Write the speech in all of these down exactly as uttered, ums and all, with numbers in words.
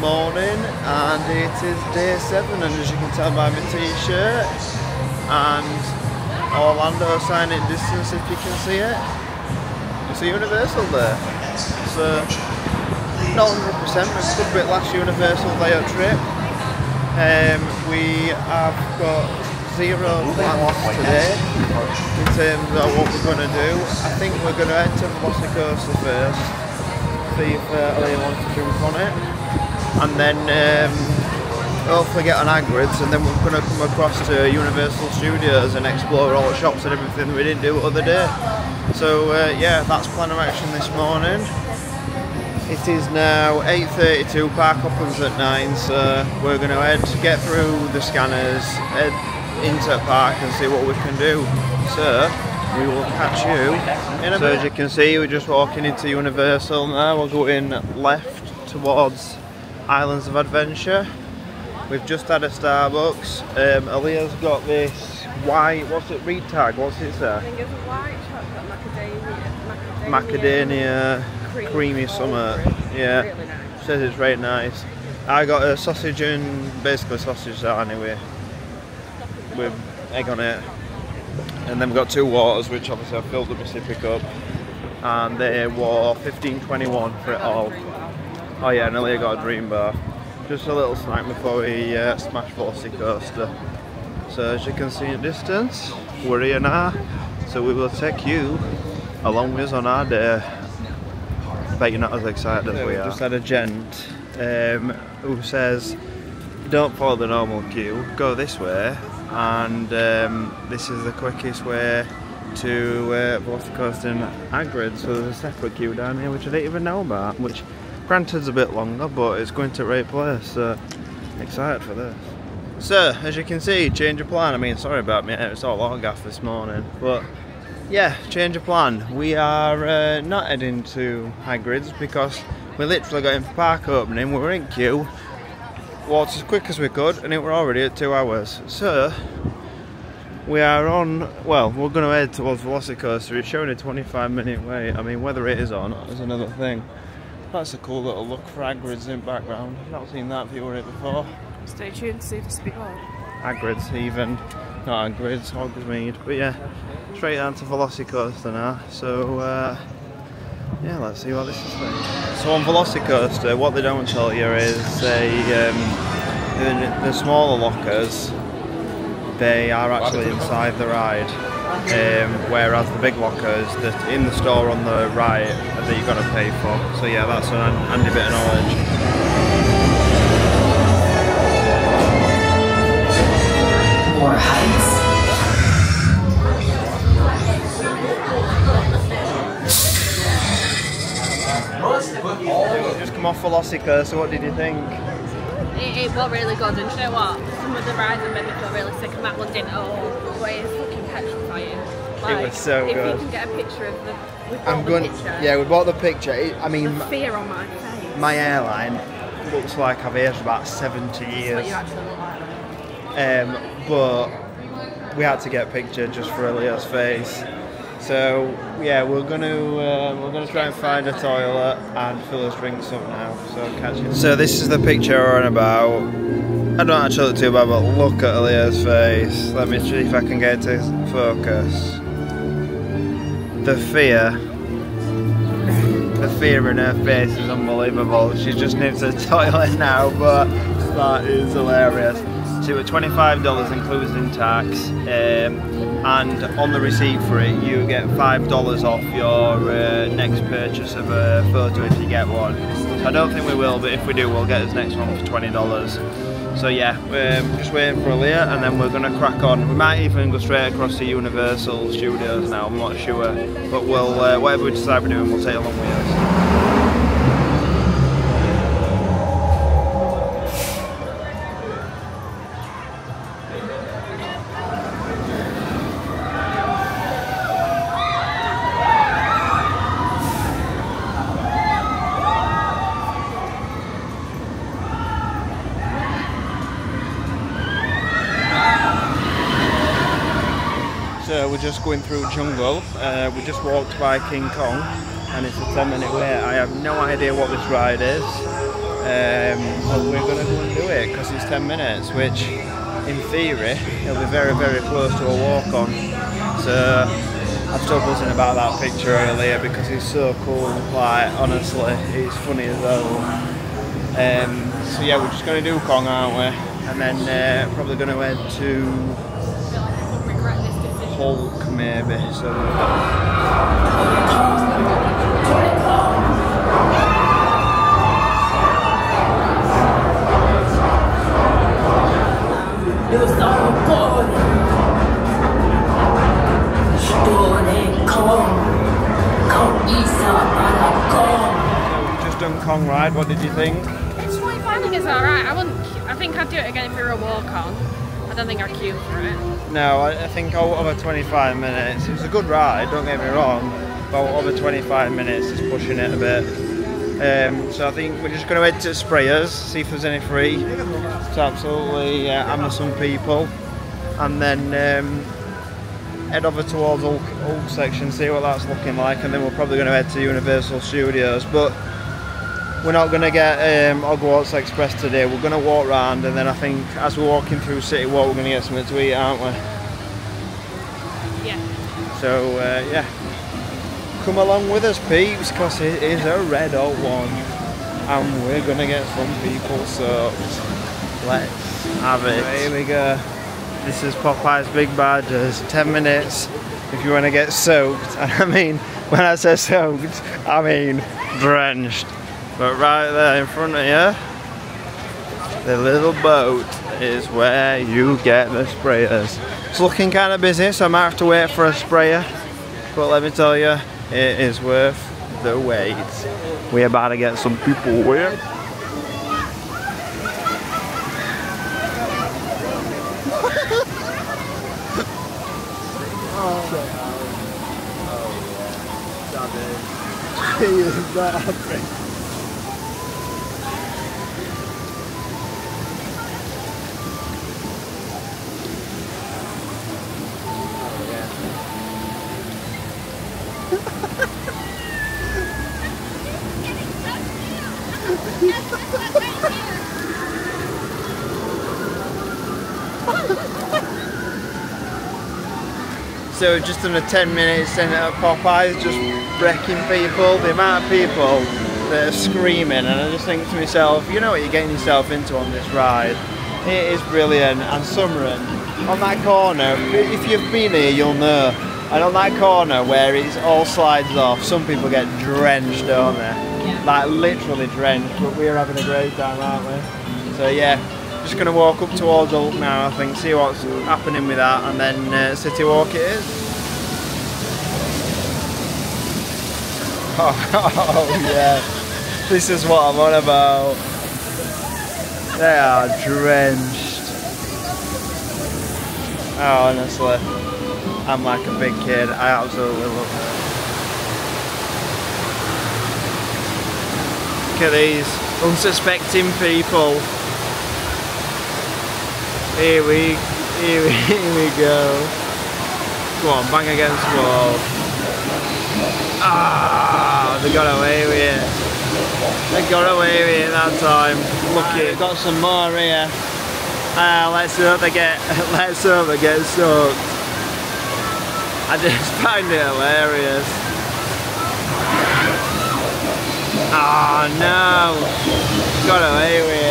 morning, and it is day seven, and as you can tell by my t-shirt and Orlando sign in distance, if you can see it, it's a Universal there. So not one hundred percent, it's a good bit last Universal layout trip. Um, we have got zero plans today in terms of what we're going to do. I think we're going to enter Velocicoaster first, see if uh, Leah wants to jump on it, and then um, hopefully get on Hagrid's, and then we're going to come across to Universal Studios and explore all the shops and everything we didn't do the other day. So uh, yeah, that's plan of action this morning. It is now eight thirty-two, park opens at nine, so we're going to head, get through the scanners, head into the park and see what we can do. So, we will catch you in a bit. So as you can see, we're just walking into Universal now. We're going left towards Islands of Adventure. We've just had a Starbucks. Um, Aaliyah's got this white, what's it, read tag, what's it say? I think it's a white chocolate macadamia. Macadamia. Creamy summer, yeah. Really nice. Says it's very nice. I got a sausage and basically sausage that anyway, with egg on it. And then we got two waters, which obviously I filled the Mississippi cup, and they were fifteen twenty-one for it all. Oh yeah, and Aaliyah got a dream bar. Just a little snack before we uh, smash Velocicoaster. So as you can see in the distance, we're here now. So we will take you along with us on our day. Bet you're not as excited as we are. Just had a gent um, who says, don't follow the normal queue, go this way, and um, this is the quickest way to uh, Velocicoaster and Hagrid's. So there's a separate queue down here which I didn't even know about, which granted's a bit longer, but it's going to the right place, so excited for this. So as you can see, change of plan. I mean, sorry about me, it's all log off this morning, but yeah, change of plan. We are uh, not heading to Hagrid's because we literally got in for park opening, we were in queue, walked as quick as we could, and it were already at two hours. So, we are on, well, we're going to head towards Velocicoaster. It's showing a twenty-five minute wait. I mean, whether it is or not is another thing. That's a cool little look for Hagrid's in the background. I've not seen that view of it before. Stay tuned to see the speed. Hagrid's even. Not Hagrid's, Hogsmeade, but yeah. Straight down to Velocicoaster now, so uh, yeah, let's see what this is like. So on Velocicoaster, what they don't tell you is they, um, the, the smaller lockers, they are actually inside the ride, um, whereas the big lockers, they're in the store on the right that you've got to pay for. So yeah, that's an handy bit of knowledge. More heights. Just come off Velocicoaster, so what did you think? It, it was really good, and you know what? Some of the rides have made me feel really sick, and that one didn't at all. But it is fucking petrifying. Like, it was so if good. If you can get a picture of the, we bought I'm the going, picture. Yeah, we bought the picture. I mean, the fear on my face. My airline looks like I've aged about seventy years. That's what you actually look like. Um, but we had to get a picture just for Elia's face. So yeah, we're gonna uh, we're gonna try and find a toilet and fill us drinks up now. So catch you. So this is the picture we're on about. I don't actually look too bad, but look at Elia's face. Let me see if I can get it to focus. The fear, the fear in her face is unbelievable. She just needs a toilet now, but that is hilarious. It was twenty-five dollars including tax, um, and on the receipt for it you get five dollars off your uh, next purchase of a photo if you get one. So I don't think we will, but if we do we'll get this next one for twenty dollars. So yeah, we're just waiting for Aaliyah and then we're going to crack on. We might even go straight across to Universal Studios now, I'm not sure, but we'll uh, whatever we decide we're doing we'll take along with us. We're just going through jungle. Uh, we just walked by King Kong and it's a ten minute wait. I have no idea what this ride is. um, but we're going to go and do it because it's ten minutes, which in theory it'll be very very close to a walk on. So I'm still buzzing about that picture earlier because it's so cool, like honestly it's funny as well. Um, so yeah, we're just going to do Kong, aren't we? And then uh, probably going to head to Hulk maybe. So we've just done Kong ride. What did you think? I think it's alright. I wouldn't. I think I'd do it again if we were a walk-on. I don't think I'd queue for it. No, I, I think over twenty-five minutes. It was a good ride, don't get me wrong, but over twenty-five minutes is pushing it a bit. Um, so I think we're just going to head to Sprayers, see if there's any free. To absolutely uh, hammer some people, and then um, head over towards Hulk, Hulk section, see what that's looking like, and then we're probably going to head to Universal Studios. But we're not going to get um, Hogwarts Express today. We're going to walk round, and then I think as we're walking through City Walk we're going to get something to eat, aren't we? Yeah. So uh, yeah, come along with us peeps, because it is a red hot one and we're going to get some people, so let's have it. Here we go. This is Popeye's Big Badgers. ten minutes if you want to get soaked. And I mean, when I say soaked, I mean drenched. But right there in front of you, the little boat is where you get the sprayers. It's looking kind of busy, so I might have to wait for a sprayer. But let me tell you, it is worth the wait. We're about to get some people here. He is that happy. So just in the ten minutes in at Popeye's, just wrecking people, the amount of people that are screaming, and I just think to myself, you know what you're getting yourself into on this ride. It is brilliant. And Summering, on that corner, if you've been here you'll know, and on that corner where it all slides off, some people get drenched, don't they? Yeah. Like literally drenched, but we're having a great time, aren't we? So yeah. Just going to walk up towards Hulk now, I think, see what's happening with that, and then uh, City Walk it is. Oh, oh yeah, this is what I'm on about. They are drenched. Oh, honestly, I'm like a big kid. I absolutely love it. Look at these unsuspecting people. Here we, here we, here we go. Go on, bang against the wall. Ah, they got away with it. They got away with it that time. Lucky. Right, got some more here. Ah, let's hope they get, let's hope they get soaked. I just find it hilarious. Ah, no. Got away with it.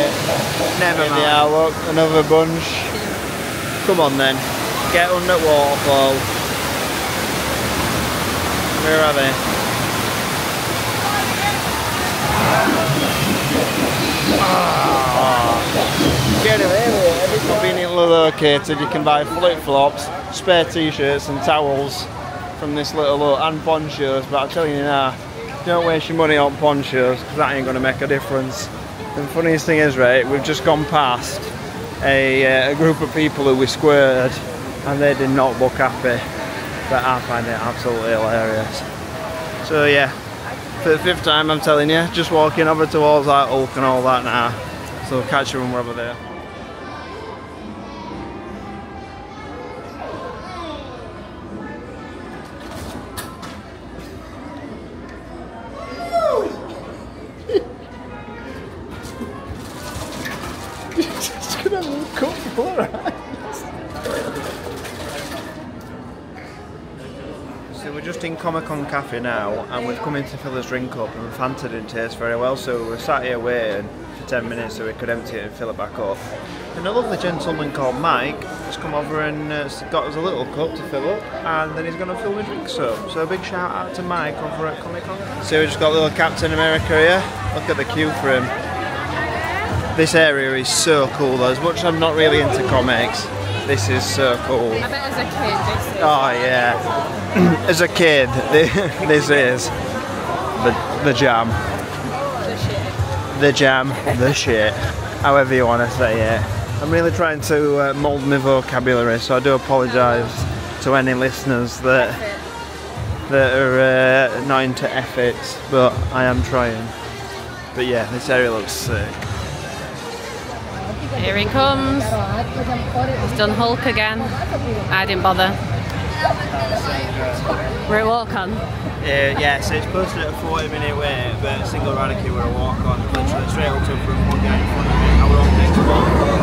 Never mind. Yeah, look, another bunch. Come on then, get under waterfall. Where are they? Oh. Get away with it. It's conveniently located. You can buy flip-flops, spare t-shirts and towels from this little look, and ponchos, but I'm telling you now, don't waste your money on ponchos because that ain't going to make a difference. And the funniest thing is, right, we've just gone past a, uh, a group of people who we squared, and they did not look happy, but I find it absolutely hilarious. So yeah, for the fifth time I'm telling you, just walking over towards that Hulk and all that now, so we'll catch you when we're over there. could have a little coat before her eyes. So we're just in Comic-Con Cafe now, and we've come in to fill this drink up, and Fanta didn't taste very well, so we're sat here waiting for ten minutes so we could empty it and fill it back up. And a lovely gentleman called Mike has come over and uh, got us a little cup to fill up, and then he's going to fill the drinks up. So a big shout out to Mike over at Comic Con. So we just got little Captain America here. Look at the queue for him. This area is so cool though. As much as I'm not really into comics, this is so cool. I bet as a kid this is. Oh yeah. As a kid, this is the, the jam. The shit. The jam. The shit. However you want to say it. I'm really trying to uh, mould my vocabulary, so I do apologise to any listeners that that are uh, not into F it, but I am trying. But yeah, this area looks sick. Here he comes. He's done Hulk again. I didn't bother. We're at walk-on. Uh, yeah, so it's posted at a forty minute wait, but a single radical we're a walk-on. Literally straight up to a front one guy in front of me. Our own next one.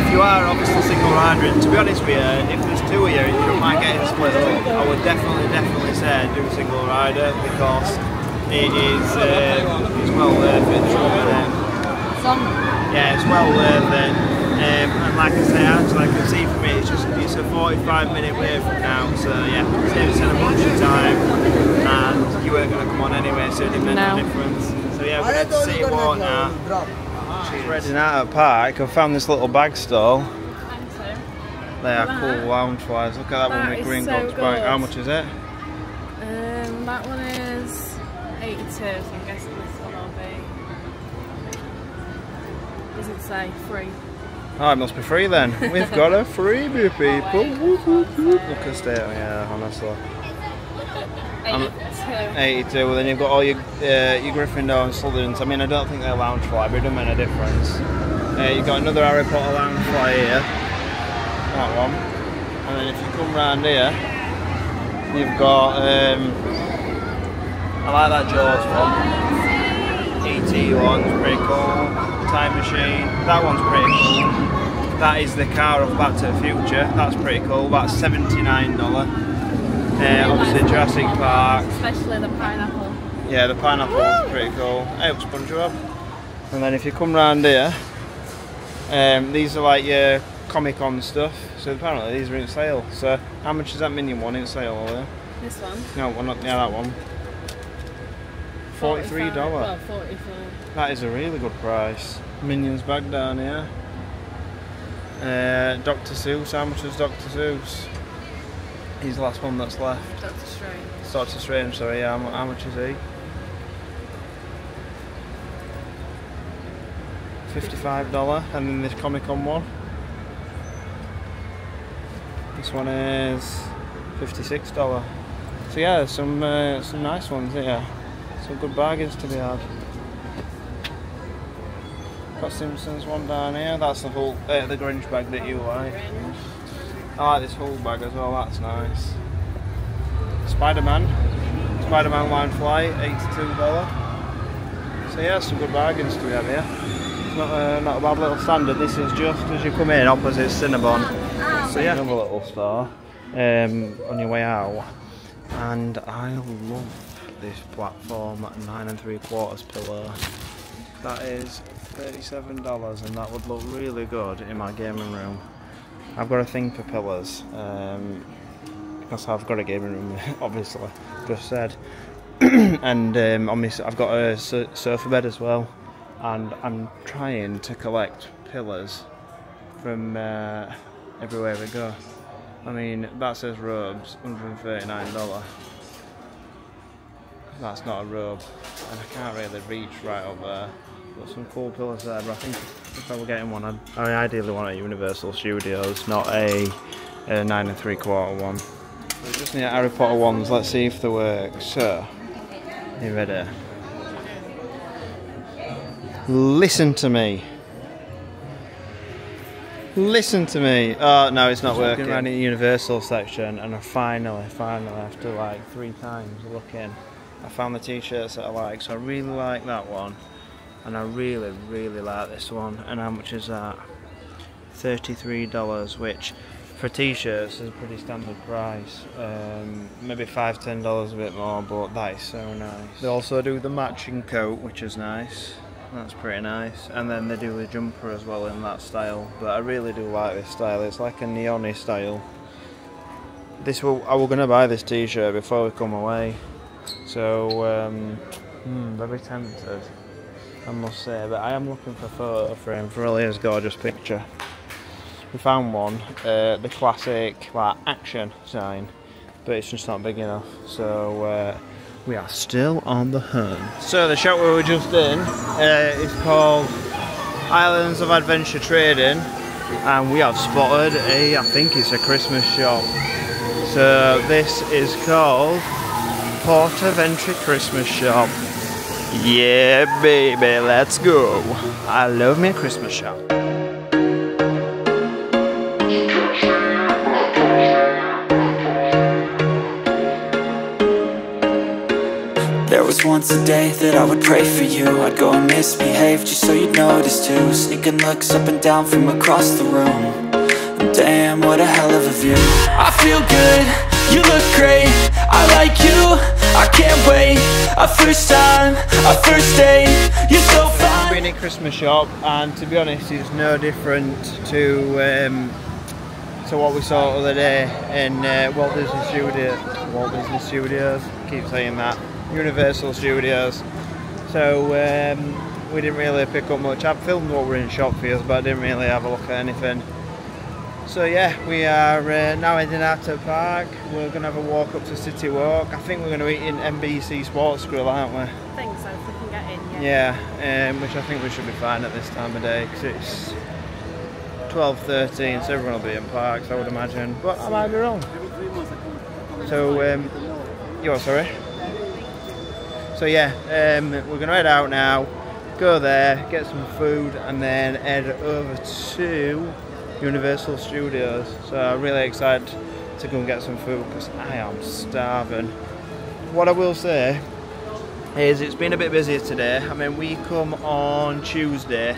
If you are obviously single-rider, to be honest with you, if there's two of you and you don't mind getting split up, I would definitely, definitely say do a single rider because it is uh, it's well worth it. Yeah, it's well worth it. Um, and like I say, as I can see for me, it's just it's a forty-five minute wait from now, so yeah, saves us a bunch of time, and you weren't going to come on anyway, so it didn't make no difference. So yeah, we're going to City Walk now. She's reading out at Park. I found this little bag stall. They are that, cool lounge flies. Look at that, that one with green so box. How much is it? Um, that one is eighty-two, so I'm guessing this one will be, doesn't say, free. Oh, it must be free then. We've got a freebie, people. Whoop, whoop, whoop. Look at that, yeah, honestly. eighty-two. eighty-two, well then you've got all your, uh, your Gryffindor and Slytherins. I mean, I don't think they're lounge fly, but it doesn't make a difference. Uh, you've got another Harry Potter lounge fly here. That one. And then if you come round here, you've got, um, I like that Jaws one. E T one's pretty cool, Time Machine, that one's pretty cool. That is the car of Back to the Future, that's pretty cool, that's seventy-nine dollars. Uh, obviously Jurassic Park. Especially the pineapple. Yeah, the pineapple one's pretty cool. Hey up SpongeBob. And then if you come round here, um, these are like your Comic-Con stuff, so apparently these are in sale. So how much is that Minion one in sale over there? This one? No, well, not, yeah, that one. forty-three dollars. Well, forty-four dollars. That is a really good price. Minions bag down here. Uh, Doctor Seuss. How much is Doctor Seuss? He's the last one that's left. Doctor Strange. Doctor Strange, sorry. How, how much is he? fifty-five dollars. And then this Comic-Con one. This one is fifty-six dollars. So yeah, there's some, uh, some nice ones here. Some good bargains to be had. Got Simpsons one down here. That's the Hulk, uh, the Grinch bag that you like. I like this Hulk bag as well. That's nice. Spider-Man, Spider-Man line flight, eighty-two dollars. So yeah, some good bargains to be had here. It's not a, not a bad little standard. This is just as you come in, opposite Cinnabon. So yeah, another little store um, on your way out, and I love this platform nine and three quarters pillow. That is thirty-seven dollars, and that would look really good in my gaming room. I've got a thing for pillows um, because I've got a gaming room, obviously, just said. And um, on my, I've got a sofa bed as well, and I'm trying to collect pillows from uh, everywhere we go. I mean, that says robes, one hundred thirty-nine dollars. That's not a robe, and I can't really reach right over there. Got some cool pillows there, but I think if I were getting one, I'd, I ideally want a Universal Studios, not a, a nine and three quarter one. We just need Harry Potter ones. Let's see if they work. So, you ready? Listen to me. Listen to me. Oh no, it's not working. I'm around the Universal section, and I finally, finally, after like three times looking, I found the t-shirts that I like, so I really like that one. and I really really like this one. And how much is that? Thirty-three dollars, which for t-shirts is a pretty standard price, um, maybe five ten dollars, a bit more, but that is so nice. They also do the matching coat, which is nice. That's pretty nice. And then they do the jumper as well in that style, but I really do like this style. It's like a neon-y style. This will, I was going to buy this t-shirt before we come away, so um, mm, very tempted, I must say, but I am looking for a photo frame for really a gorgeous picture. We found one, uh, the classic like action sign, but it's just not big enough, so uh, we are still on the hunt. So the shop we were just in uh, is called Islands of Adventure Trading, and we have spotted a, I think it's a Christmas shop. So this is called Portaventure Christmas Shop. Yeah baby, let's go. I love me a Christmas shop. There was once a day that I would pray for you. I'd go and misbehave just so you'd notice too. Sneaking looks up and down from across the room. Damn, what a hell of a view. I feel good, you look great. I like you, I can't wait. A first time, a first date. You're so fine. We've been at Christmas shop, and to be honest, it's no different to um, to what we saw the other day in uh, Walt Disney Studios. Walt Disney Studios, keep saying that. Universal Studios. So um, we didn't really pick up much. I filmed what we're in shop for us, but I didn't really have a look at anything. So yeah, we are uh, now heading out to the park. We're going to have a walk up to City Walk. I think we're going to eat in N B C Sports Grill, aren't we? I think so, if we can get in, yeah. Yeah, um, which I think we should be fine at this time of day, because it's twelve thirteen, so everyone will be in parks, I would imagine. But I might be wrong. So, um, you're sorry? So yeah, um, we're going to head out now, go there, get some food, and then head over to Universal Studios. So I'm really excited to go and get some food because I am starving. What I will say is it's been a bit busier today. I mean, we come on Tuesday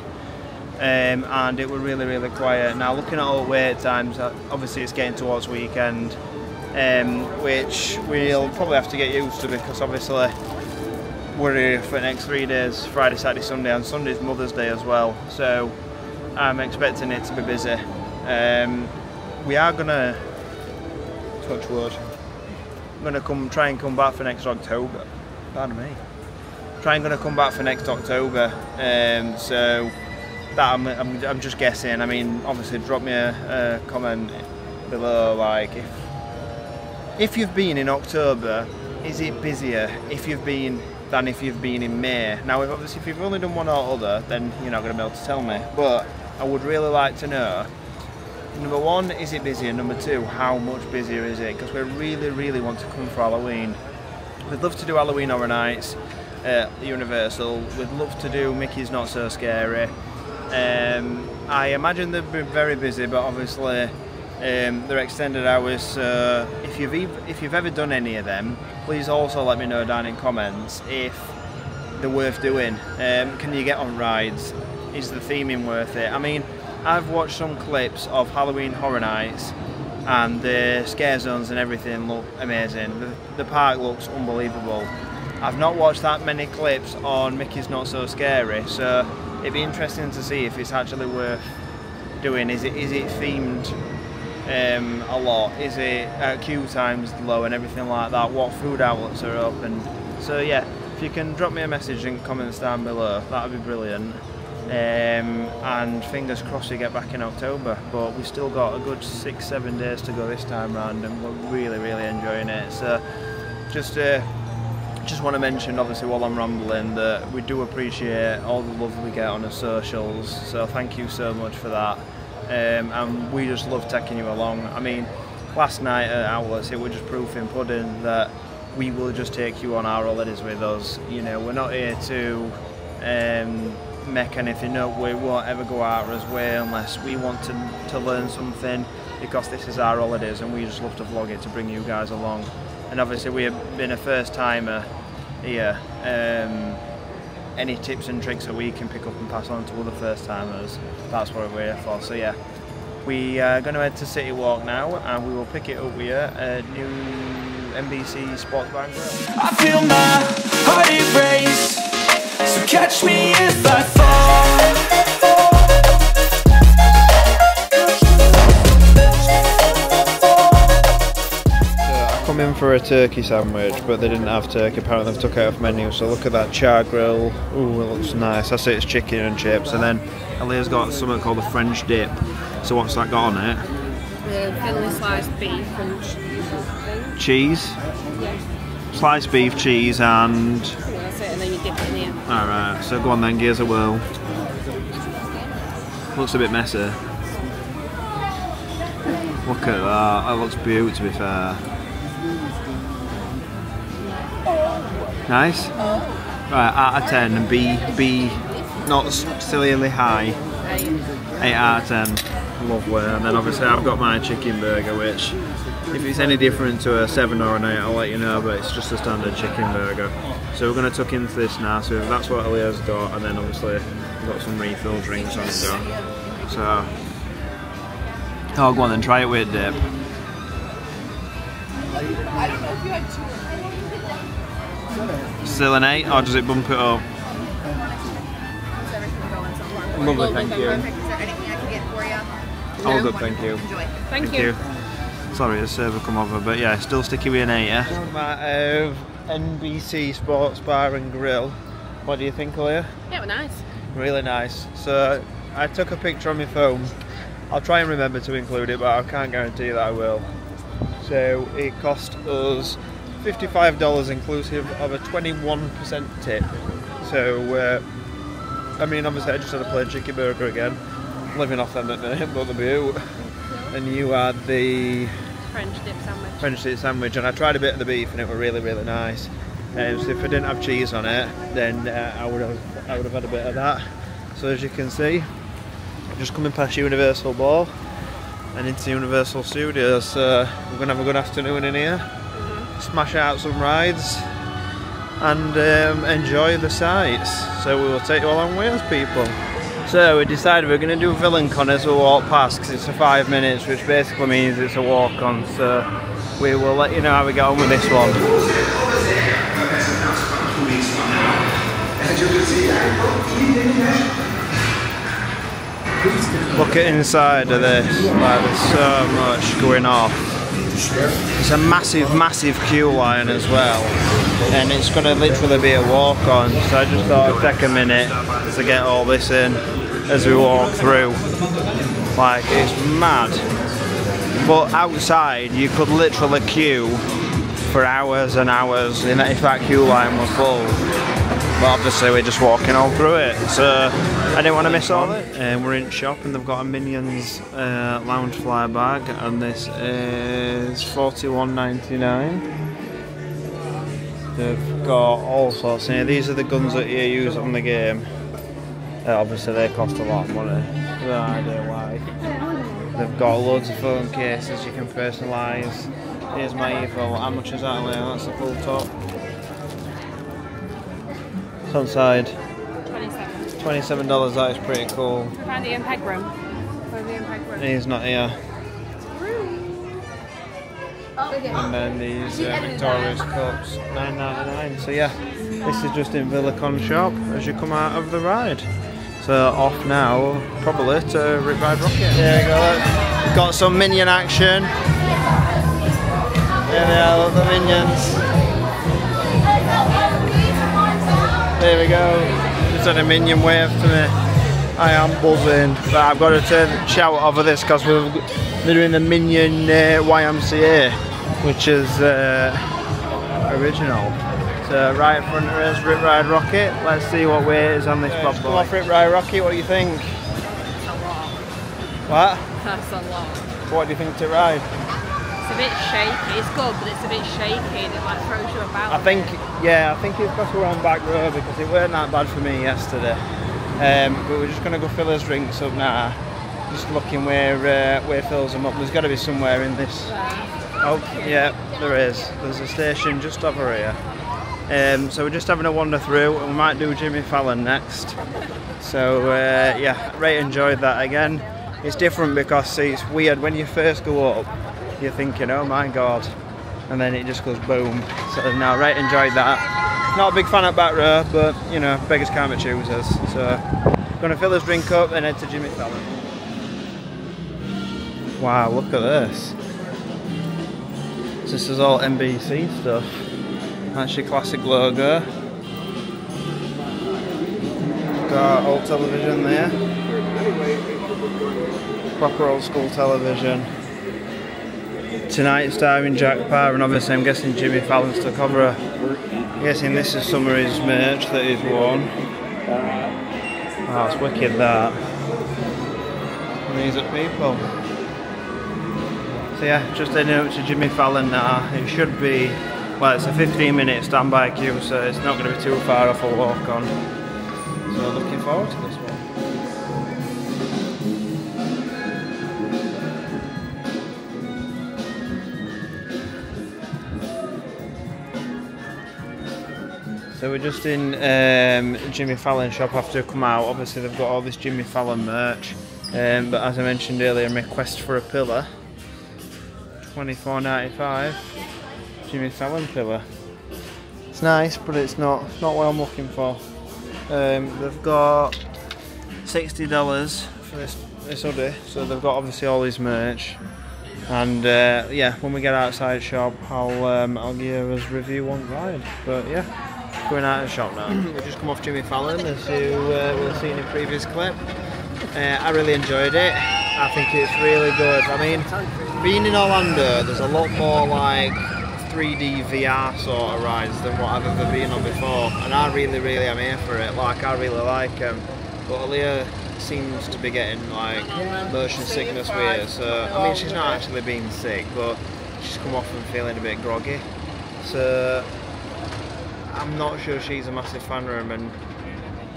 um, and it was really really quiet. Now looking at all the wait times, obviously it's getting towards weekend, um, which we'll probably have to get used to, because obviously we're here for the next three days, Friday, Saturday, Sunday, and Sunday's Mother's Day as well, so I'm expecting it to be busy. Um, we are gonna touch wood. I'm gonna come try and come back for next October. Pardon me. Try and gonna come back for next October. Um, so that I'm, I'm I'm just guessing. I mean, obviously, drop me a, a comment below. Like if if you've been in October, is it busier? If you've been than if you've been in May. Now if obviously if you've only done one or other, then you're not going to be able to tell me, but I would really like to know, number one, is it busier? Number two, how much busier is it? Because we really really want to come for Halloween. We'd love to do Halloween Horror Nights at uh, Universal. We'd love to do Mickey's Not So Scary. um, I imagine they'd be very busy, but obviously um, they're extended hours, so if you've, e if you've ever done any of them, please also let me know down in comments if they're worth doing. Um, can you get on rides? Is the theming worth it? I mean, I've watched some clips of Halloween Horror Nights and the scare zones and everything look amazing. The, the park looks unbelievable. I've not watched that many clips on Mickey's Not So Scary, so it'd be interesting to see if it's actually worth doing. Is it, is it themed Um, a lot? Is it uh, queue times low and everything like that? What food outlets are open? So yeah, if you can drop me a message in comments down below, that would be brilliant. Um, and fingers crossed we get back in October, but we still got a good six seven days to go this time round, and we're really really enjoying it. So just uh, just want to mention, obviously while I'm rambling, that we do appreciate all the love we get on our socials, so thank you so much for that. Um, and we just love taking you along. I mean, last night at Outlets, it was just proof in pudding that we will just take you on our holidays with us. You know, we're not here to um, make anything up. We won't ever go out of our way unless we want to, to learn something, because this is our holidays and we just love to vlog it to bring you guys along. And obviously we have been a first timer here, um, any tips and tricks that we can pick up and pass on to other first-timers, that's what we're here for. So yeah, we are going to head to City Walk now, and we will pick it up with you at new N B C Sports Grill. I feel my heart erase, so catch me if I fall. In for a turkey sandwich, but they didn't have turkey. Apparently they've took it off menu, so look at that char grill. Ooh, it looks nice. I say it's chicken and chips, and then Aaliyah's got something called a French dip. So what's that got on it? The thinly sliced beef and cheese. Cheese? Yeah. Sliced beef, cheese and... That's it, and then you dip it in here. Alright, so go on then, gears a whirl. Looks a bit messy. Look at that, that looks beautiful to be fair. Nice. Oh. Right, out of ten, and B, B, not silly high. Eight out of ten. Lovely. And then obviously I've got my chicken burger, which if it's any different to a seven or an eight, I'll let you know. But it's just a standard chicken burger. So we're gonna tuck into this now. So that's what Aaliyah's got, and then obviously we've got some refill drinks on go. So, oh, go on then, try it with dip. I don't know if you had two. Still an eight, or does it bump it up? Lovely, thank you. Is there anything I can get for you? All good, thank you. Thank you. Sorry, the server come over, but yeah, still sticky with an eight, yeah? Of N B C Sports Bar and Grill. What do you think, Leah? Yeah, we're nice. Really nice. So, I took a picture on my phone. I'll try and remember to include it, but I can't guarantee that I will. So, it cost us fifty-five dollars inclusive of a twenty-one percent tip. So, uh, I mean, obviously I just had a plain chicken burger again. I'm living off them at the minute, but they'll be out. And you had the... French dip sandwich. French dip sandwich, and I tried a bit of the beef and it were really, really nice. Um, so if I didn't have cheese on it, then uh, I would have I would have had a bit of that. So as you can see, just coming past Universal Ball and into Universal Studios. Uh, we're going to have a good afternoon in here. Smash out some rides and um, enjoy the sights. So we will take you along with us, people. So we decided we're going to do Villain-Con as we walk past, because it's a five minutes, which basically means it's a walk-on. So we will let you know how we get on with this one. Look at inside of this. Like, there's so much going off. It's a massive, massive queue line as well, and it's going to literally be a walk on, so I just thought I'd take a minute to get all this in as we walk through. Like, it's mad. But outside you could literally queue for hours and hours if that queue line was full. But obviously we're just walking all through it, so I didn't want to miss all of it. And we're in shop, and they've got a Minions uh, lounge flyer bag, and this is forty-one ninety-nine. They've got all sorts in here. These are the guns that you use on the game. Uh, obviously they cost a lot of money. No, I don't like. They've got loads of phone cases you can personalise. Here's my evil. How much is that? That's the full top. It's on side. twenty-seven dollars, that is pretty cool. I found the Impact Room. The Impact Room. He's not here. Oh, okay. And then these uh, Victoria's Cups, nine ninety-nine. So yeah, this is just in Villain-Con shop as you come out of the ride. So off now, probably to Rip Ride Rocket. There you go. Got some Minion action. There they are, love the Minions. There we go. A minion wave to me. I am buzzing, but I've got to turn shout over this because we're they're doing the Minion uh, Y M C A, which is uh, original. So right in front of us, Rip Ride Rocket. Let's see what way is on this uh, bad boy. Off Rip Ride Rocket. What do you think? That's a lot. What? That's a lot. What do you think to ride? It's a bit shaky. It's good, but it's a bit shaky and it like throws you about. I think. Yeah, I think it's because we're on back row, because it weren't that bad for me yesterday. Um, but we're just going to go fill those drinks up now. Just looking where uh, where fills them up. There's got to be somewhere in this. Oh, yeah, there is. There's a station just over here. Um, so we're just having a wander through, and we might do Jimmy Fallon next. So uh, yeah, really enjoyed that again. It's different because it's weird when you first go up, you're thinking, oh my god, and then it just goes boom. So no, right, enjoyed that. Not a big fan of back row, but you know, beggars can't be choosers. So gonna fill this drink up and head to Jimmy Fallon. Wow, look at this. This is all N B C stuff. That's your classic logo. Got old television there. Proper old school television. Tonight starring Jack Parr, and obviously I'm guessing Jimmy Fallon's the cover. I'm guessing this is some of his merch that he's worn. Oh, it's wicked that. And these are people. So yeah, just heading up to Jimmy Fallon now. It should be, well, it's a fifteen minute standby queue, so it's not going to be too far off a walk on. So looking forward to this one. So we're just in um, Jimmy Fallon shop after we come out. Obviously they've got all this Jimmy Fallon merch, um, but as I mentioned earlier, my quest for a pillar, twenty-four ninety-five, Jimmy Fallon pillar. It's nice, but it's not not what I'm looking for. Um, they've got sixty dollars for this, this hoodie, so they've got obviously all his merch. And uh, yeah, when we get outside shop, I'll, um, I'll give us review on ride, but yeah. Going out of the shop now. We've just come off Jimmy Fallon, as you uh, will have seen in a previous clip. Uh, I really enjoyed it. I think it's really good. I mean, being in Orlando, there's a lot more like three D V R sort of rides than what I've ever been on before, and I really, really am here for it. Like, I really like them. But Leah seems to be getting like motion sickness with her, so I mean, she's not actually been sick, but she's come off and feeling a bit groggy. So I'm not sure she's a massive fan of them, and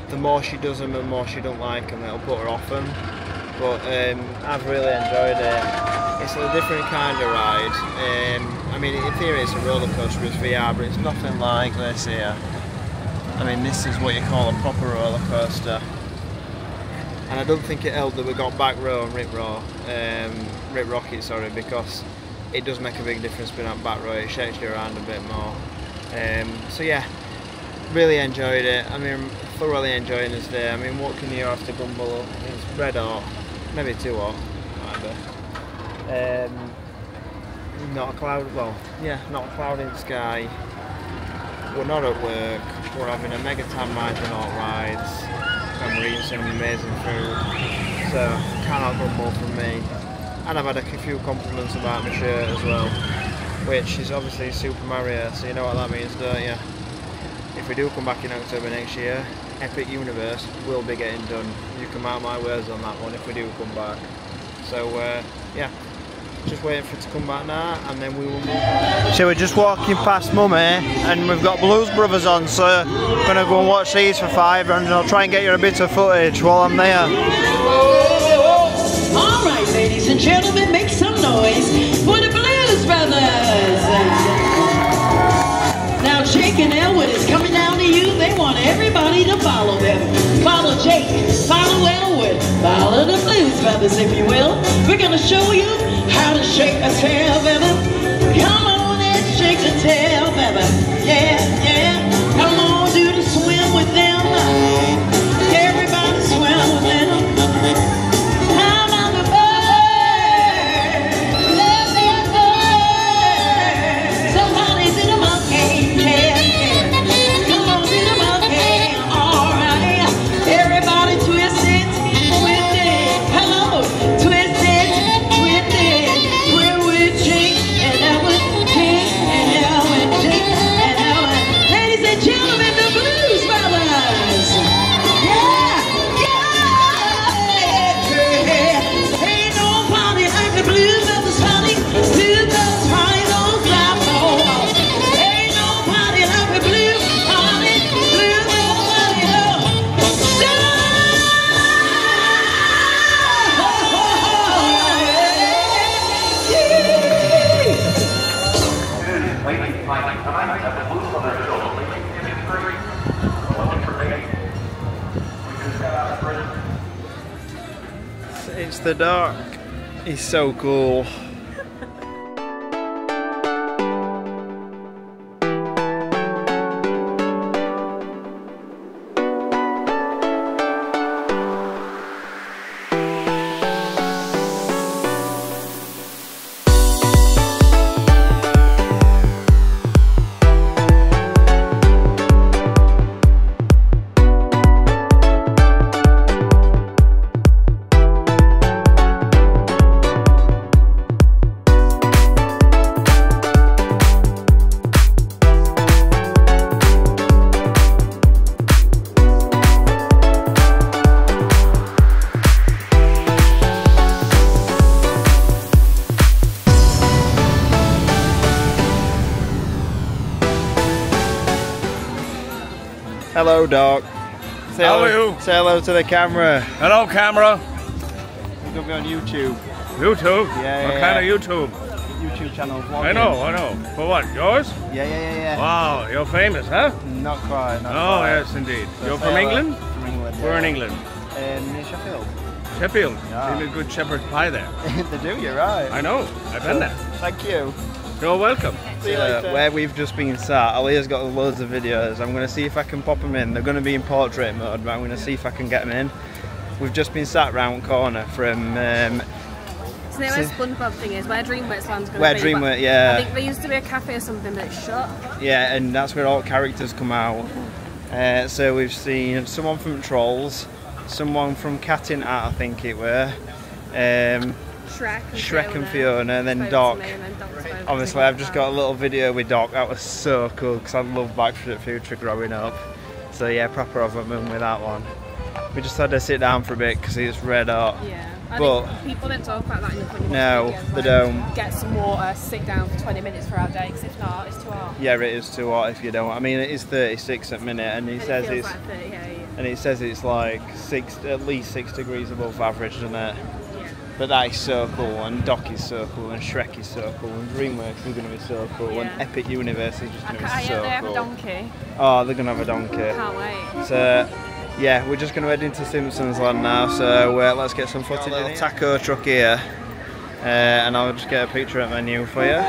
the more she does them, the more she don't like them, it'll put her off them. But um, I've really enjoyed it. It's a different kind of ride. Um, I mean, in theory, it's a roller coaster, it's V R, but it's nothing like this here. I mean, this is what you call a proper roller coaster. And I don't think it helped that we got back row and Rip Row, um, Rip Rocket, sorry, because it does make a big difference being on back row. It shakes you around a bit more. Um, so yeah, really enjoyed it. I mean, thoroughly enjoying this day. I mean, what can you have to grumble? It's red hot, maybe too hot, might be. Um, not a cloud, well, yeah, not a cloud in the sky. We're not at work, we're having a mega time riding all rides, and we're eating some amazing food. So, cannot grumble from me. And I've had a few compliments about my shirt as well, which is obviously Super Mario, so you know what that means, don't you? If we do come back in October next year, Epic Universe will be getting done. You can mark my words on that one if we do come back. So uh, yeah, just waiting for it to come back now, and then we will move. So we're just walking past Mummy, and we've got Blues Brothers on, so I'm gonna go and watch these for five, and I'll try and get you a bit of footage while I'm there. Alright, ladies and gentlemen, make some noise for the Blues Brothers! Now Jake and Elwood is coming down to you. They want everybody to follow them. Follow Jake, follow Elwood, follow the Blues Brothers, if you will. We're going to show you how to shake a tail, baby. Come on and shake the tail, baby. Yeah, yeah. Come on, do the swim with them. Everybody swim with them. Twist it, twist it, we're with Jake. It's the dark. He's so cool. Hello, Doc. Say hello. Hello. Say hello to the camera. Hello, camera. We're gonna be on YouTube. YouTube? Yeah, yeah. What yeah. kind of YouTube? YouTube channel. I know, in. I know. For what? Yours? Yeah, yeah, yeah, yeah. Wow, you're famous, huh? Not quite. Not oh, quite. Yes, indeed. So you're from hello. England? From England. We're yeah. in England. Um, in Sheffield. Sheffield. Yeah. They do good shepherd's pie there. They do. You're right. I know. I've been there. Thank you. You're welcome. See you later. Uh, where we've just been sat, Aaliyah's got loads of videos. I'm going to see if I can pop them in. They're going to be in portrait mode, but I'm going to see if I can get them in. We've just been sat round corner from... Um, so now where SpongeBob thing is, where DreamWorks Land's going to be. Where DreamWorks, yeah. I think there used to be a cafe or something that's shut. Yeah, and that's where all characters come out. Uh, so we've seen someone from Trolls, someone from Cat in Hat, I think it were. Um, Shrek and, Shrek and Fiona, and then Doc. Honestly, I've just got a little video with Doc. That was so cool because I loved Back to the Future growing up. So yeah, proper of a moon with that one. We just had to sit down for a bit because it's red hot. Yeah, I but think people don't talk about that enough when you watch No, videos, they like, don't. Get some water, sit down for twenty minutes for our day because if not, it's too hot. Yeah, it is too hot if you don't. I mean, it is thirty-six at minute, and he and says it it's like thirty, yeah, yeah. and it says it's like six, at least six degrees above average, doesn't it? But that is so cool, and Doc is so cool, and Shrek is so cool, and DreamWorks is going to be so cool, yeah. and Epic Universe is just going to be so cool. They have a donkey. Oh, they're going to have a donkey. I can't wait. So, yeah, we're just going to head into Simpsons Land now, so uh, let's get some footage of the little taco truck here, uh, and I'll just get a picture of the menu for you.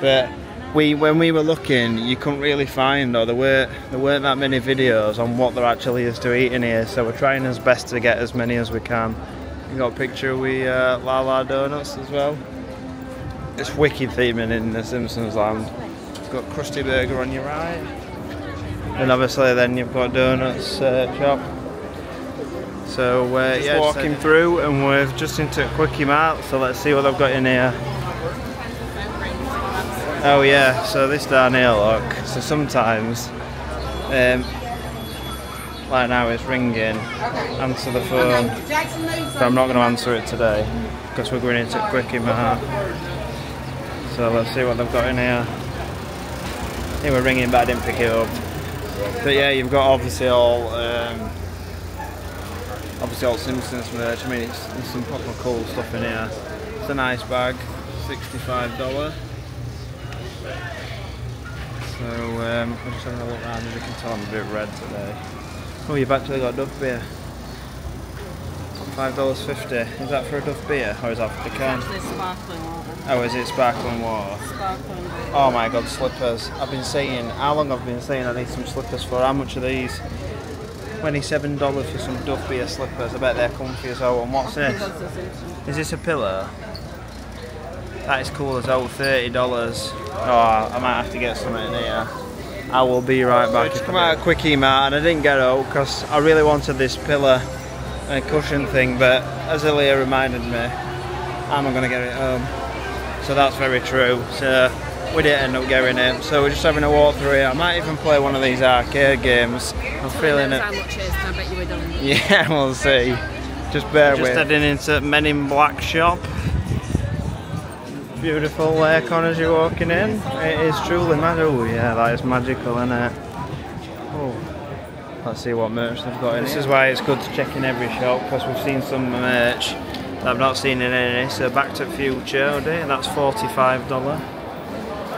But We, when we were looking, you couldn't really find, or there weren't, there weren't that many videos on what there actually is to eat in here, so we're trying as best to get as many as we can. We got a picture with uh, La La Donuts as well. It's wicked theming in the Simpsons Land. You've got Krusty Burger on your right, and obviously then you've got Donuts uh, shop. So we're uh, yeah, walking through, and we're just into Quickie Mart, so let's see what they've got in here. Oh yeah, so this down here, look, so sometimes, um, like now it's ringing, answer the phone, but I'm not going to answer it today, because we're going into Quickie Mart. So let's see what they've got in here. They were ringing but I didn't pick it up. But yeah, you've got obviously all, um, obviously all Simpsons merch. I mean, it's, there's some proper cool stuff in here. It's a nice bag, sixty-five dollars. So um, I'm just having a look around, as you can tell I'm a bit red today. Oh, you've actually got a Duff beer. five dollars fifty. Is that for a Duff beer or is that for the can? It's actually sparkling water. Oh, is it sparkling water? Sparkling beer. Oh my god, slippers. I've been saying, how long I've been saying I need some slippers for, how much are these? twenty-seven dollars for some Duff beer slippers, I bet they're comfy as hell. And what's this? Is this a pillow? That is cool as old, thirty dollars. Oh, I might have to get something in here. I will be right back. So I just come out of Quickie Mart and I didn't get out because I really wanted this pillow and cushion thing, but as Aaliyah reminded me, I'm not going to get it home. So that's very true. So we didn't end up getting it. So we're just having a walk through here. I might even play one of these arcade games. I'm feeling it. I bet you were done. Yeah, we'll see. Just bear with. Just heading into Men in Black shop. Beautiful aircon as you're walking in. It is truly magical. Oh yeah, that is magical, isn't it? Oh, let's see what merch they've got in. This is why it's good to check in every shop because we've seen some merch that I've not seen in any. So Back to the Future, oh dear, that's forty-five dollars.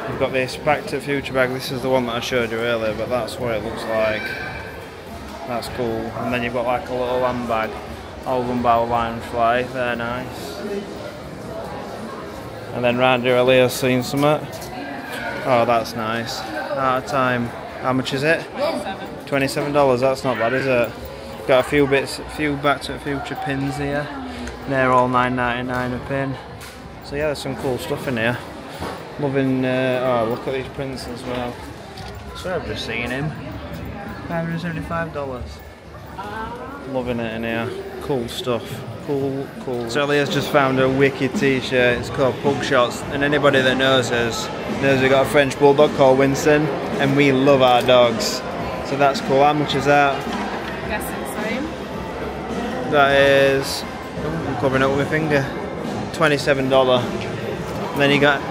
We've got this Back to the Future bag. This is the one that I showed you earlier, but that's what it looks like. That's cool. And then you've got like a little lamb bag, all done by Lionfly. They're nice. And then round here, Leah's seen some. Oh, that's nice. Out of time. How much is it? Twenty-seven. Twenty-seven dollars. That's not bad, is it? Got a few bits, a few Back to the Future pins here. And they're all nine ninety-nine a pin. So yeah, there's some cool stuff in here. Loving. Uh, oh, look at these prints as well. So I've just seen him. Five hundred seventy-five dollars. Loving it in here. Cool stuff. Cool, cool. So Leah's just found a wicked t-shirt. It's called Pug Shots, and anybody that knows us knows we've got a French bulldog called Winston, and we love our dogs. So that's cool. How much is that? I guess it's same. That is. Oh, I'm covering up with my finger. Twenty-seven dollar. Then you got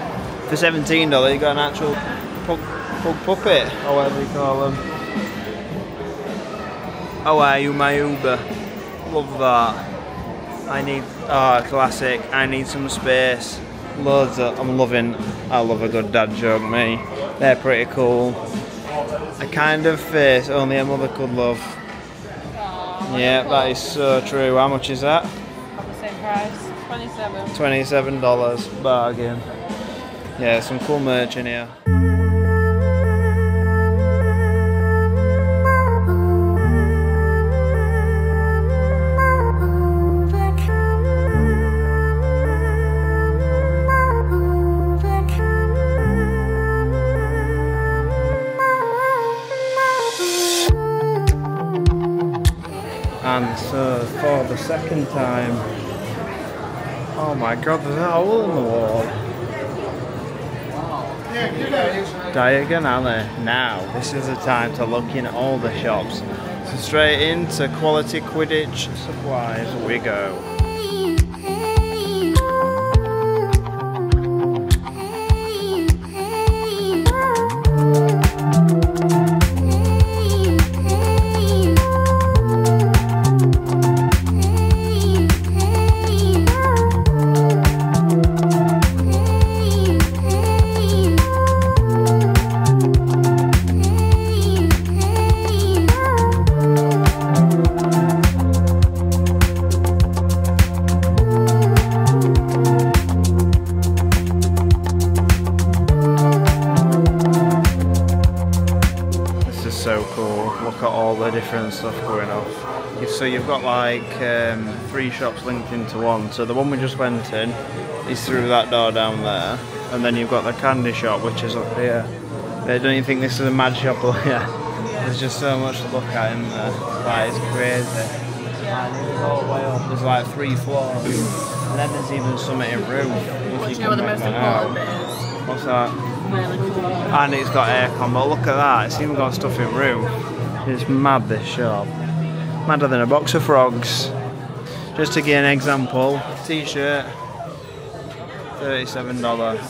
for seventeen dollar. You got an actual pug, pug puppet, or whatever you call them. Oh, are you my Uber? Love that. I need, ah, oh, classic. I need some space. Loads of, I'm loving, I love a good dad joke, me. They're pretty cool. A kind of face only a mother could love. Yeah, that is so true. How much is that? Same price, twenty-seven. twenty-seven dollars, bargain. Yeah, some cool merch in here. And so, for the second time, oh my god, there's that hole in the wall. Diagon Alley. Now, this is the time to look in all the shops. So straight into Quality Quidditch Supplies we go. So you've got like um, three shops linked into one. So the one we just went in is through that door down there, and then you've got the candy shop, which is up here. They don't even think this is a mad shop up here. There's just so much to look at in there. Like, it's crazy. Yeah. All the way up. There's like three floors, and then there's even something in room. What do you know what the most important bit is? What's that? And it's got aircon, but look at that. It's even got stuff in room. It's mad, this shop. Madder than a box of frogs. Just to give an example, t-shirt, thirty-seven dollars.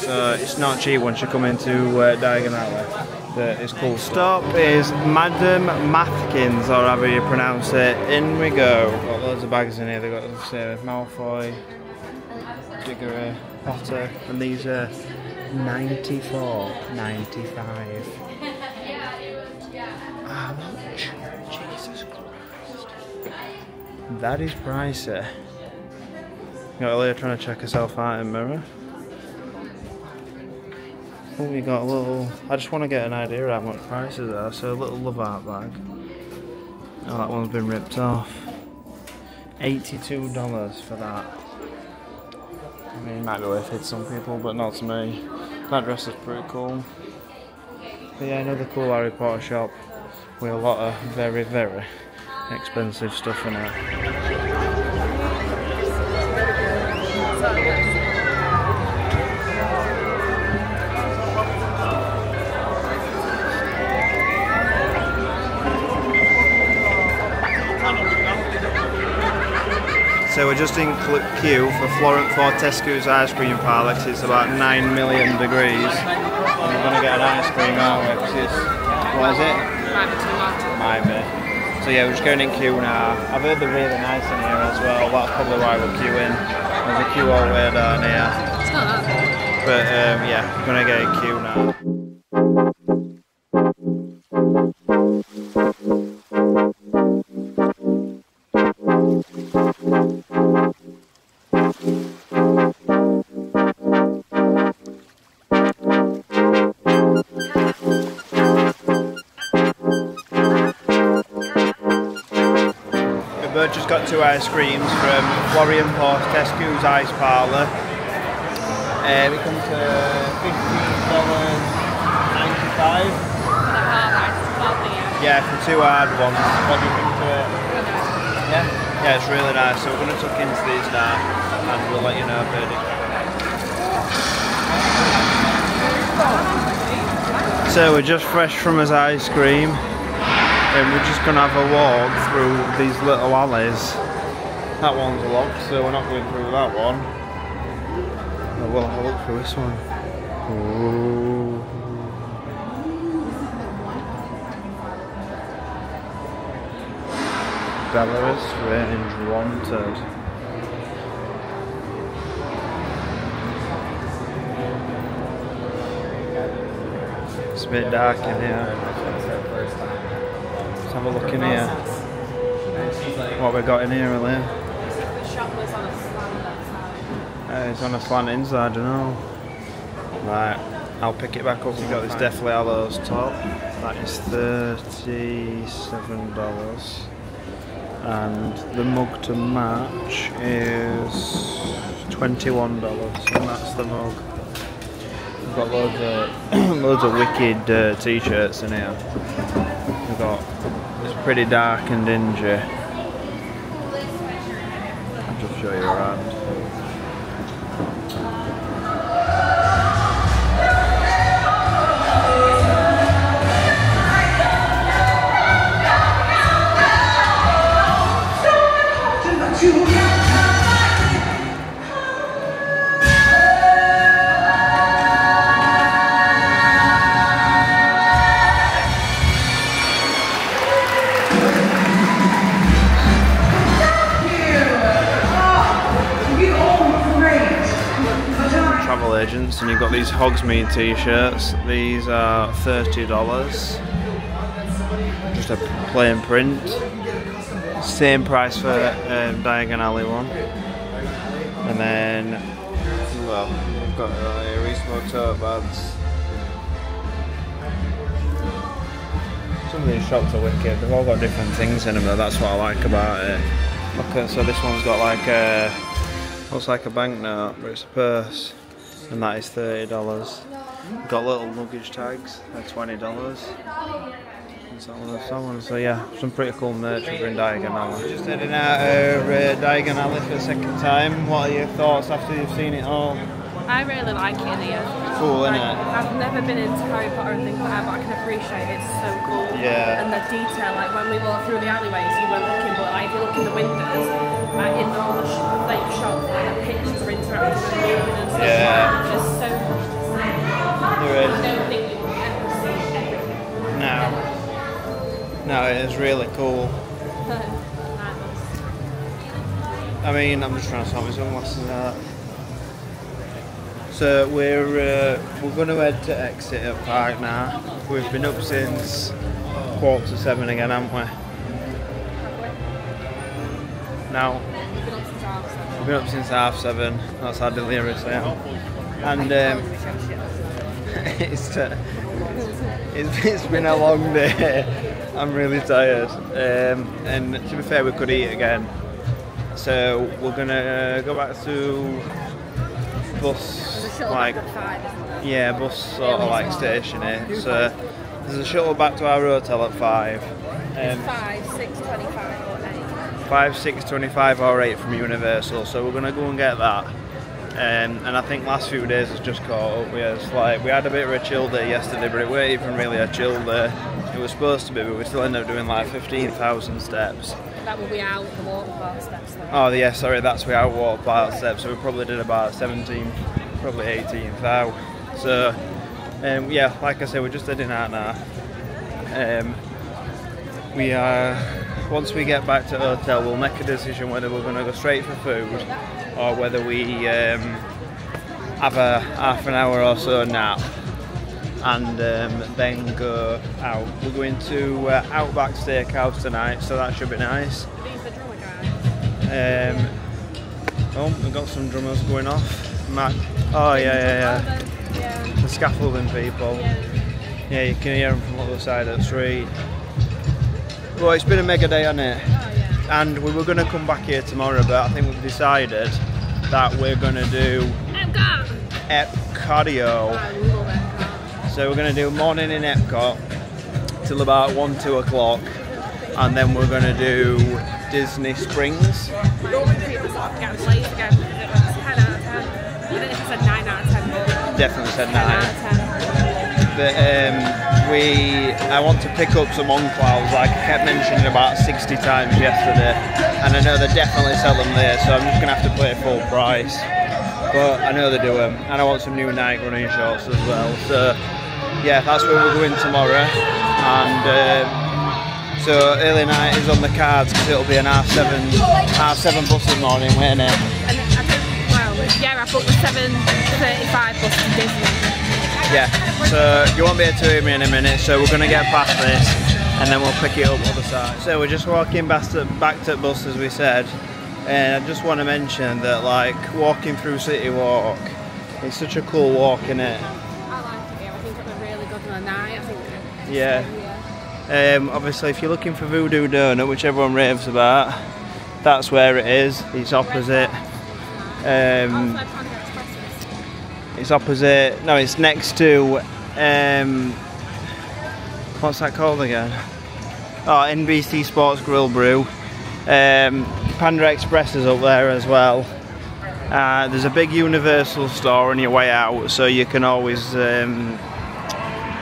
So it's not cheap once you come into uh, Diagon Alley. That is cool. Stop is Madam Mathkins, or however you pronounce it. In we go. Got loads of bags in here. They've got uh, Malfoy, Diggory, Potter, and these are ninety-four ninety-five. How much? Jesus Christ. That is pricey. Got Leah trying to check herself out in the mirror. Oh, we got a little. I just want to get an idea of how much prices are. So a little love art bag. Oh, that one's been ripped off. Eighty-two dollars for that. I mean, it might be worth it to some people, but not to me. That dress is pretty cool. But yeah, another cool Harry Potter shop with a lot of very, very expensive stuff in it. So we're just in queue for Florean Fortescue's ice cream parlour. It's about nine million degrees. And we're going to get an ice cream, aren't we? Because it's, what is it? Might be. So yeah, we're just going in queue now. I've heard they're really nice in here as well. That's probably why we're queuing. There's a queue all the way down here. It's not that bad. But um, yeah, I'm gonna get a queue now. We both just got two ice creams from Florean Fortescue's Ice Parlour. Uh, it comes to fifteen ninety-five. Yeah, for two hard ones. What do you think to it? Yeah? Yeah, it's really nice. So we're going to tuck into these now and we'll let you know about it. So we're just fresh from his ice cream and we're just going to have a walk through these little alleys. That one's locked, so we're not going through that one. We'll have a look for this one. Oh. Belarus Range Wanted. It's a bit dark in here. Let's have a look in here. What we got in here, Elaine? Uh, it's on a slant inside, I know. Right, I'll pick it back up. We've got this Deathly Hallows top. That is thirty-seven dollars. And the mug to match is twenty-one dollars. And that's the mug. We've got loads of, loads of wicked uh, t-shirts in here. We've got, it's pretty dark and dingy. I'll just show you around. And you've got these Hogsmeade t-shirts. These are thirty dollars. Just a plain print. Same price for um, Diagon Alley one. And then, well, we've got a uh, reasonable tote bags. Some of these shops are wicked. They've all got different things in them, but that's what I like about it. Okay, so this one's got like a, looks like a banknote, but it's a purse. And that is thirty dollars. Got little luggage tags, they're twenty dollars. And so, on. So yeah, some pretty cool merch over in Diagon Alley. Just heading out of uh, Diagon Alley for the second time. What are your thoughts after you've seen it all? I really like it here. It's cool, like, isn't it? I've never been into Harry Potter and things like that, but I can appreciate it. It's so cool. Yeah. And the detail, like when we walked through the alleyways, you weren't looking, but like, if you look in the windows, like in all the fake shops, like the pictures are interacting with the windows and stuff. Yeah. There's so much to see. There is. I don't think you will ever see everything. No. No, it is really cool. I mean, I'm just trying to stop my sunglasses out. So we're uh, we're going to head to exit at park now. We've been up since quarter to seven again, haven't we? No. We've been up since half seven. That's how delirious I am. And um, it's, uh, it's it's been a long day. I'm really tired. Um, and to be fair, we could eat again. So we're gonna go back to bus, like, yeah, bus sort of like station here. So there's a shuttle back to our hotel at five. Um, five, six, twenty-five, or eight. Five, six, twenty-five, or eight from Universal. So we're gonna go and get that. Um, and I think last few days has just caught up with us. Like we had a bit of a chill day yesterday, but it weren't even really a chill day. It was supposed to be, but we still ended up doing like fifteen thousand steps. That will be out the water park steps though. Oh yeah, sorry, that's without water park steps, so we probably did about seventeen, probably eighteen thou. So um, yeah, like I said, we're just heading out now. Um, we are, once we get back to the hotel, we'll make a decision whether we're going to go straight for food or whether we um, have a half an hour or so nap, and um, then go out. We're going to uh, Outback Steakhouse tonight, so that should be nice. These are drummer guys. Um, oh, we've got some drummers going off. Matt. Oh yeah, yeah, yeah. yeah. The scaffolding people. Yeah. yeah, you can hear them from the other side of the street. Well, it's been a mega day, hasn't it? Oh, yeah. And we were going to come back here tomorrow, but I think we've decided that we're going to do Epcot. Epcotio. So we're going to do morning in Epcot till about one, two o'clock, and then we're going to do Disney Springs. Definitely said nine out of ten. But um, we, I want to pick up some enclaves, like I kept mentioning about sixty times yesterday, and I know they definitely sell them there, so I'm just going to have to play full price. But I know they do them, and I want some new Nike running shorts as well, so... Yeah, that's where we're going tomorrow, and um, so early night is on the cards because it'll be an half seven, half seven bus in the morning, won't it? And I think, well, yeah, I booked the seven thirty-five bus to Disney. Yeah, so you won't be able to hear me in a minute, so we're going to get past this, and then we'll pick it up other side. So we're just walking back to, back to the bus as we said, and I just want to mention that, like, walking through City Walk, it's such a cool walk, isn't it? Yeah. Um, obviously, if you're looking for Voodoo Donut, which everyone raves about, that's where it is. It's opposite. Um, it's opposite. No, it's next to. Um, what's that called again? Oh, N B C Sports Grill Brew. Um, Panda Express is up there as well. Uh, there's a big Universal store on your way out, so you can always. Um,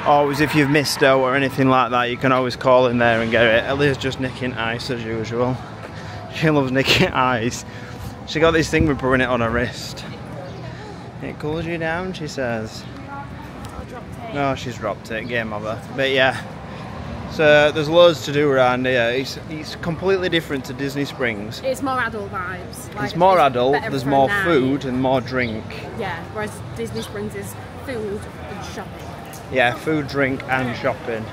Always, if you've missed out or anything like that, you can always call in there and get it. Ellie's just nicking ice as usual. She loves nicking ice. She got this thing with putting it on her wrist. It cools you down, she says. No, oh, she's dropped it. Game over. But yeah, so there's loads to do around here. It's it's completely different to Disney Springs. It's more adult vibes. Like, it's more it's adult. There's more now. Food and more drink. Yeah, whereas Disney Springs is food and shopping. Yeah, food, drink and shopping.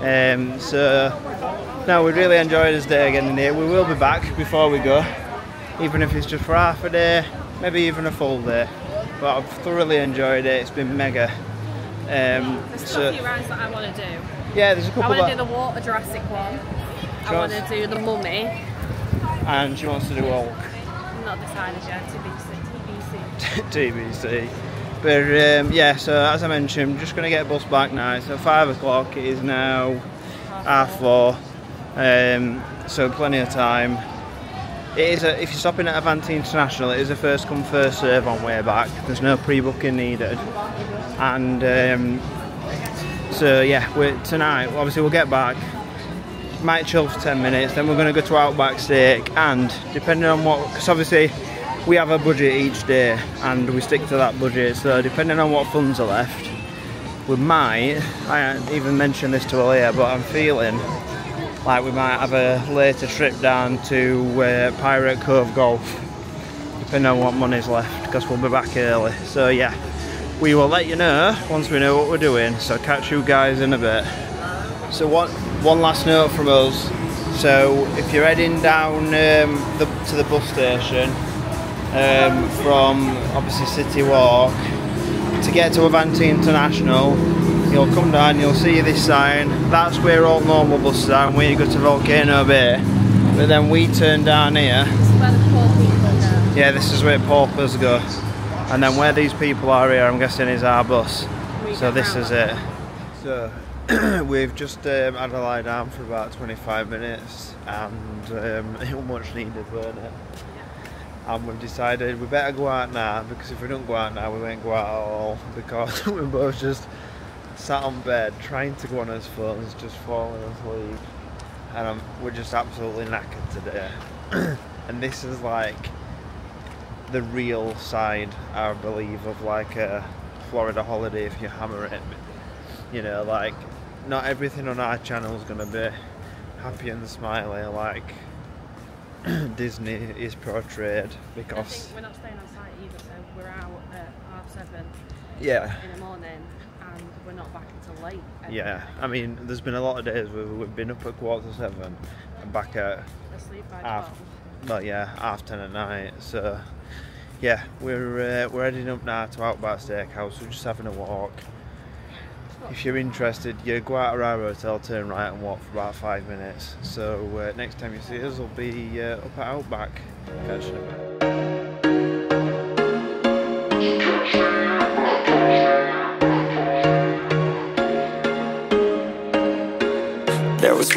Um, so, no, we really enjoyed this day again in here. We will be back before we go, even if it's just for half a day, maybe even a full day. But I've thoroughly enjoyed it, it's been mega. Um, there's still so, a few rides that I want to do. Yeah, there's a couple I want to do the water Jurassic one. I want to do the mummy. And she wants to do Hulk. Not decided yet, T B C. T B C. But um, yeah, so as I mentioned, I'm just going to get a bus back now. So five o'clock, it is now half four, um, so plenty of time. It is a, if you're stopping at Avanti International, it is a first come first serve on way back. There's no pre-booking needed. And um, so yeah, we're, tonight, obviously we'll get back, might chill for ten minutes, then we're going to go to Outback Steak, and depending on what, because obviously we have a budget each day and we stick to that budget, so depending on what funds are left, we might, I haven't even mentioned this to Alea, but I'm feeling like we might have a later trip down to uh, Pirate Cove Golf, depending on what money's left, because we'll be back early. So yeah, we will let you know once we know what we're doing, so catch you guys in a bit. So what, one last note from us, so if you're heading down um, the, to the bus station, Um, from obviously City Walk to get to Avanti International, you'll come down, you'll see this sign. That's where all normal buses are, and we go to Volcano Bay. But then we turn down here. This is where the poor people go. Yeah, this is where paupers go. And then where these people are here, I'm guessing, is our bus. We so this is it. So we've just um, had a lie down for about twenty-five minutes, and um, it was much needed, wasn't it? And we've decided we better go out now, because if we don't go out now, we won't go out at all, because we both just sat on bed trying to go on his phones, just falling asleep, and I'm, we're just absolutely knackered today. And this is like the real side, I believe, of like a Florida holiday if you hammer it. You know, like not everything on our channel is going to be happy and smiley like Disney is portrayed, because I think we're not staying on site either, so we're out at half half seven yeah. in the morning, and we're not back until late. Yeah, I mean, there's been a lot of days where we've been up at quarter to seven and back at asleep by half, twelve. Well, yeah, half ten at night. So yeah, we're uh, we're heading up now to Outback Steakhouse. We're just having a walk. If you're interested, you go out of our hotel, turn right and walk for about five minutes. So uh, next time you see us, we'll be uh, up at Outback. There was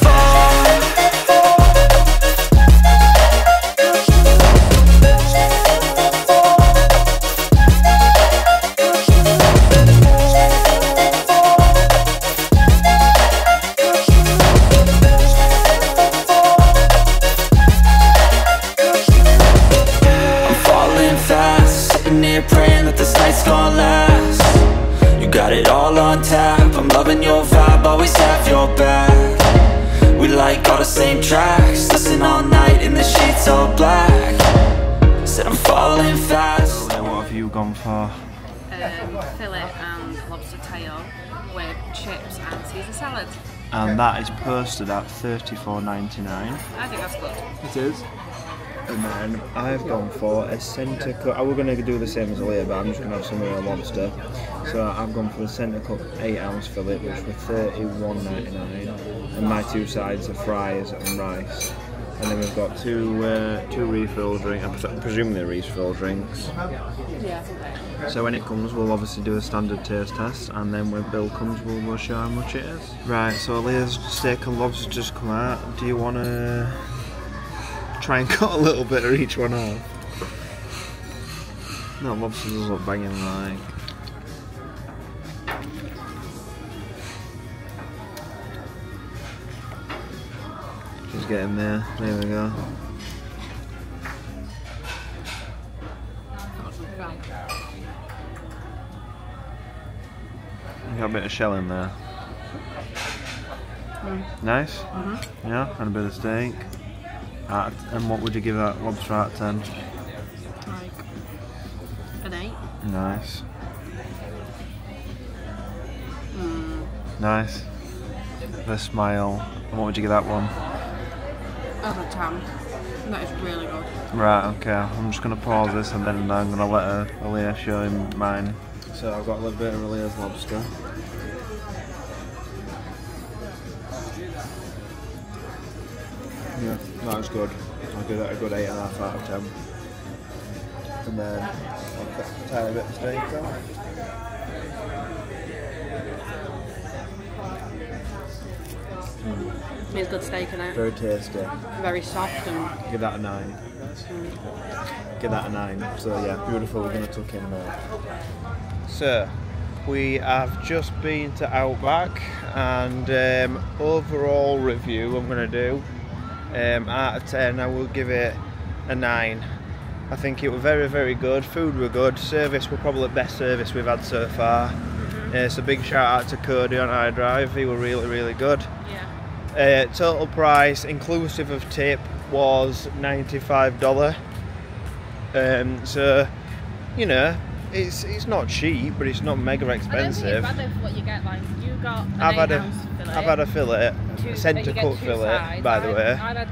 And that is posted at thirty-four ninety-nine. I think that's good. It is. And then I've gone for a centre cut. I was going to do the same as earlier, but I'm just going to have some real lobster. So I've gone for a centre cut eight ounce fillet, which were thirty-one ninety-nine. And my two sides are fries and rice. And then we've got two uh, two refill drinks, presumably refill drinks. Yeah. So when it comes, we'll obviously do a standard taste test, and then when Bill comes, we'll, we'll show how much it is. Right, so Leah's steak and lobster just come out. Do you want to try and cut a little bit of each one out? No, lobster does look banging like. Just get in there. There we go. You got a bit of shell in there. Mm. Nice? Mm-hmm. Yeah, and a bit of steak. At, and what would you give that lobster out of ten? Like an eight. Nice. Mm. Nice. The smile. And what would you give that one? Over ten. That is really good. Right, okay. I'm just going to pause this and then I'm going to let Aaliyah show him mine. So I've got a little bit of Aaliyah's lobster. Yeah, that was good. I'll give that a good eight point five out of ten. And then I'll tie a bit of steak on. Mm. It's good steak in it. Very tasty. Very soft and... Give that a nine. Mm. Give that a nine. So yeah, beautiful. We're going to tuck in more. So, we have just been to Outback, and um, overall review I'm going to do, um, out of ten, I will give it a nine. I think it was very, very good. Food were good. Service were probably the best service we've had so far. Mm-hmm. uh, so big shout out to Cody on iDrive. He were really, really good. Yeah. Uh, total price inclusive of tip was ninety-five dollars. Um, so you know, it's it's not cheap, but it's not mega expensive. I don't think it's bad what you get. Like you got an I've had a fillet, I've had a fillet, two, centre cut fillet. Sides. By the I'd, way, I'd had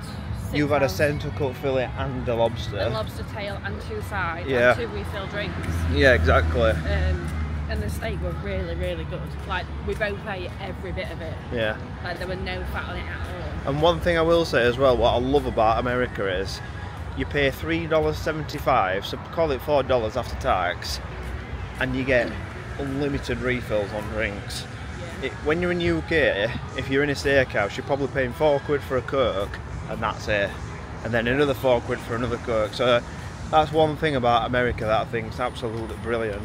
you've had a centre cut fillet and a lobster, a lobster tail and two sides, yeah. And two refill drinks. Yeah, exactly. Um, And the steak were really, really good. Like, we both ate every bit of it. Yeah. Like, there were no fat on it at all. And one thing I will say as well, what I love about America is you pay three dollars seventy-five, so call it four dollars after tax, and you get unlimited refills on drinks. Yeah. It, when you're in the U K, if you're in a steakhouse, you're probably paying four quid for a Coke, and that's it. And then another four quid for another Coke. So that's one thing about America that I think is absolutely brilliant.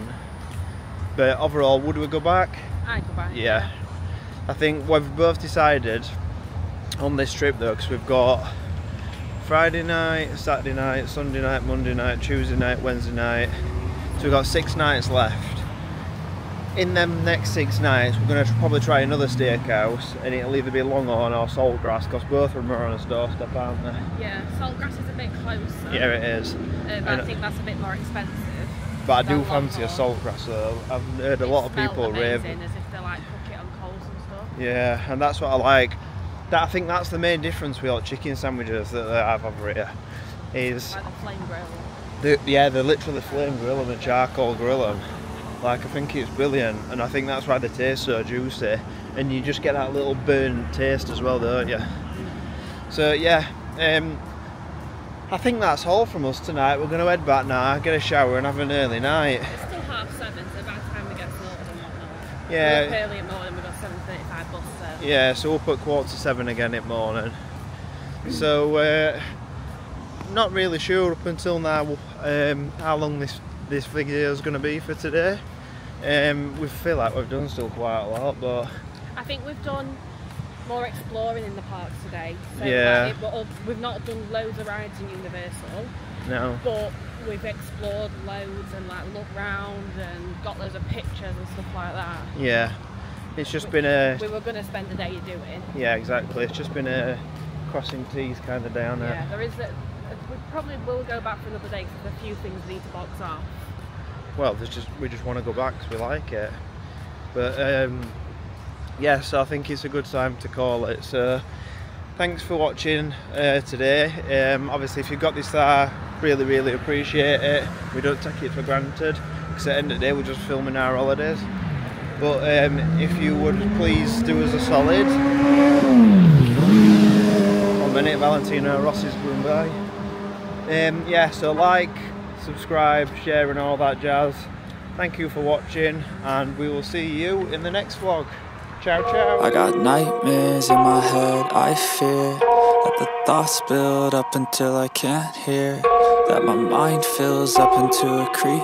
But overall, would we go back? I'd go back. Yeah. yeah. I think we've both decided on this trip though, because we've got Friday night, Saturday night, Sunday night, Monday night, Tuesday night, Wednesday night. So we've got six nights left. In them next six nights, we're going to probably try another steakhouse, and it'll either be Longhorn or Saltgrass, because both of them are on us doorstep, aren't they? Yeah, Saltgrass is a bit closer. Yeah, it is. Um, and I think that's a bit more expensive. But I do fancy a Saltgrass though. I've heard a lot of people rave. As if they like cook it on coals and stuff. Yeah, and that's what I like. That, I think that's the main difference with all chicken sandwiches that they have over here. Is like the flame grill. The, yeah, they're literally flame grill and the charcoal grill them. Like, I think it's brilliant, and I think that's why they taste so juicy. And you just get that little burnt taste as well, don't you? So yeah, um, I think that's all from us tonight. We're going to head back now, get a shower and have an early night. It's still half seven, so by the time we get to Milton and whatnot. Yeah. We're up early at Milton, we've got seven thirty-five bus there. Yeah, so we'll put quarter to seven again at morning. So, uh, not really sure up until now um, how long this, this video is going to be for today. Um, we feel like we've done still quite a lot, but... I think we've done... more exploring in the parks today. So yeah. Like, well, we've not done loads of rides in Universal. No. But we've explored loads and like looked round and got loads of pictures and stuff like that. Yeah. It's just Which been a... we were going to spend the day doing. Yeah, exactly. It's just been a crossing T's kind of day, hasn't it? Yeah, there is... A, we probably will go back for another day because there's a few things we need to box off. Well, there's just we just want to go back because we like it. But... um yes, I think it's a good time to call it. So thanks for watching uh, today. Um, obviously if you've got this far, really really appreciate it. We don't take it for granted because at the end of the day we're just filming our holidays. But um, if you would please do us a solid. One minute, Valentino Rossi's going by. Um, yeah, so like, subscribe, share and all that jazz. Thank you for watching and we will see you in the next vlog. Ciao, ciao. I got nightmares in my head, I fear that the thoughts build up until I can't hear, that my mind fills up into a creek.